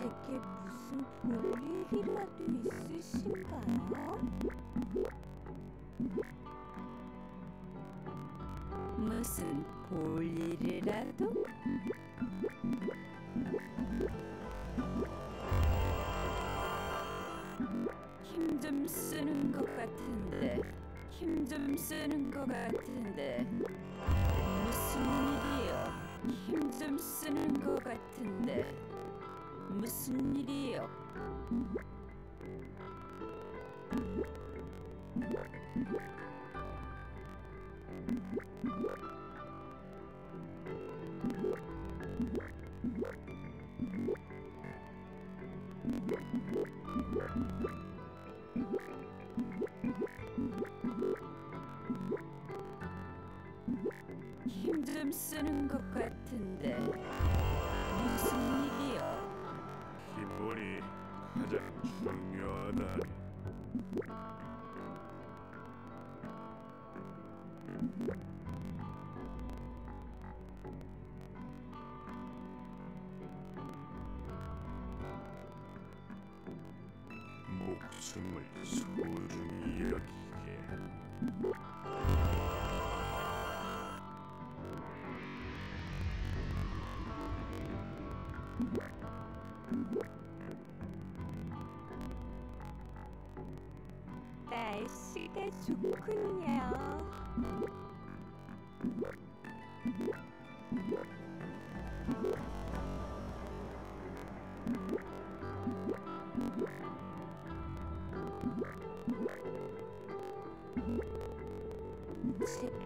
제게 무슨 논리라도 있으신가요? 무슨 볼일이라도? 힘 좀 쓰는 것 같은데, 힘 좀 쓰는 것 같은데, 무슨 일이요? 힘 좀 쓰는 것 같은데. 무슨 일이에요? 힘 좀 쓰는 것 같은데 무슨 일이에요? 기분이 가장 중요하다. 목숨을 소중히 여기게. 날씨가 좋군요.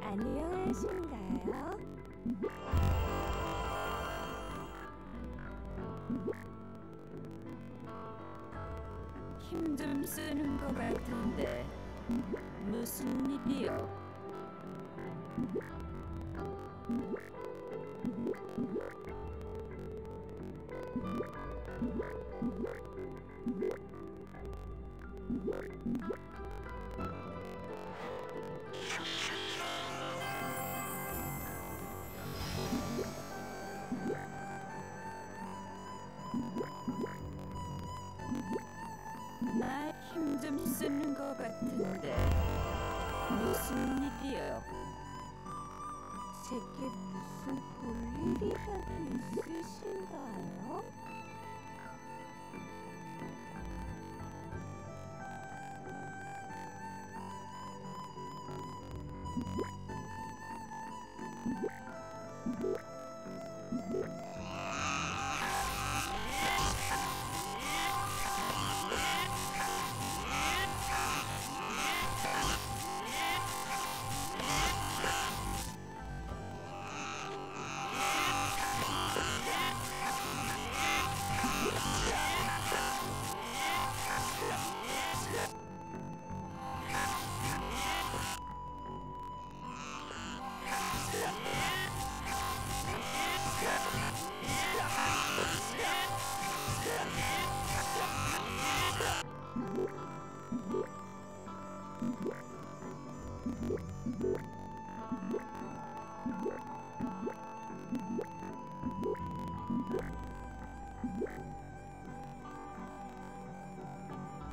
안녕하신가요? 힘 좀 쓰는 것 같은데 무슨 일이요? 나 힘 좀 쓰는 것 같은데 무슨 일이요? 제게 무슨 볼일이라도 있으신가요?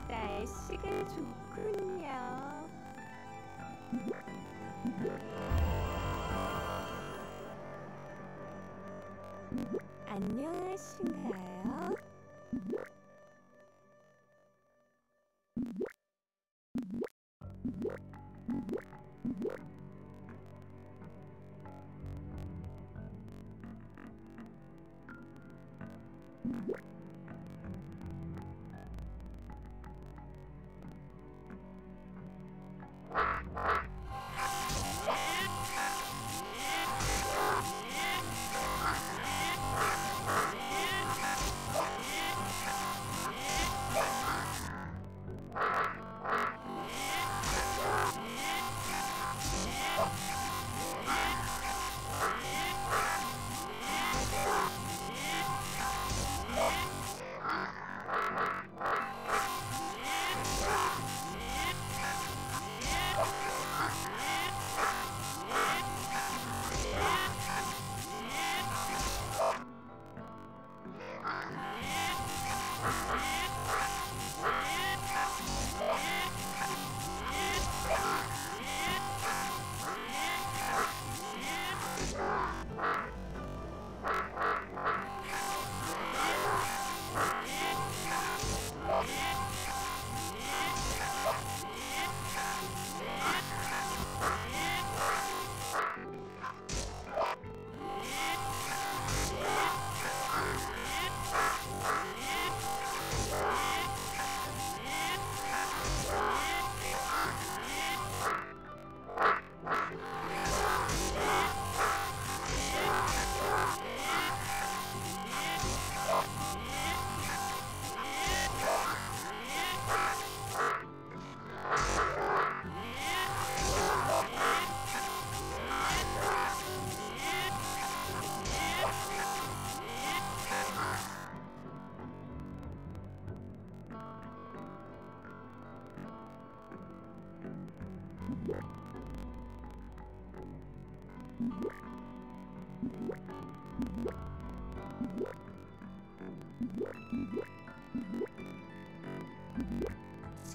날씨가 좋군요. 안녕하신가요?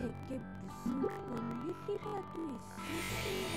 제게 무슨 볼일이라도 있으신가요?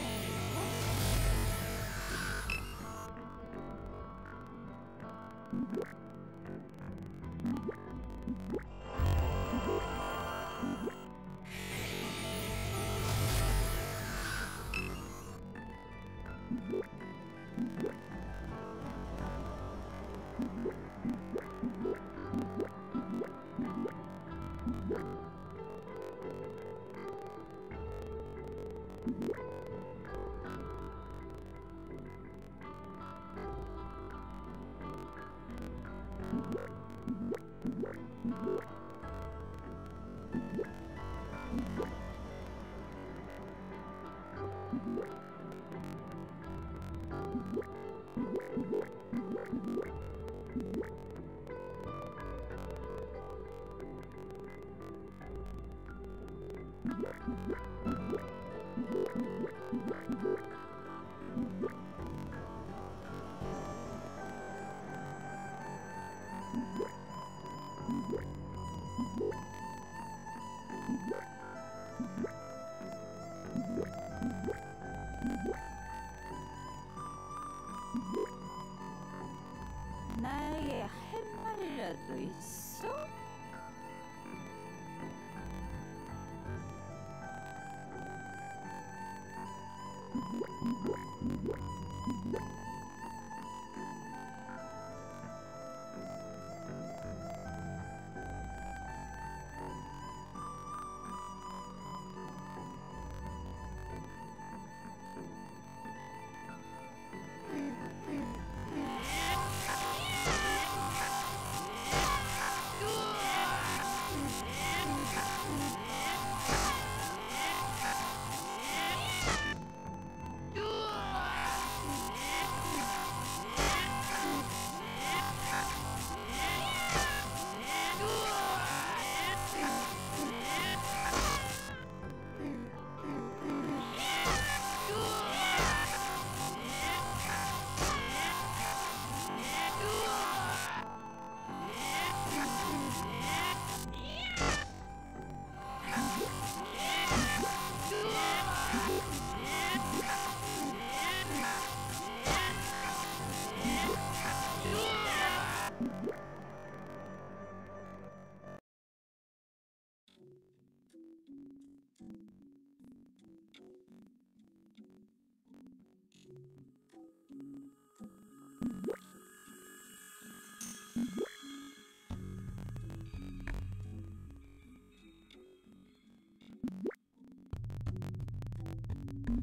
수도 있어?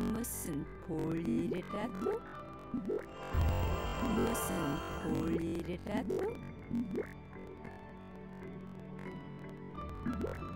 무슨 볼일이라도? 무슨 볼일이라도?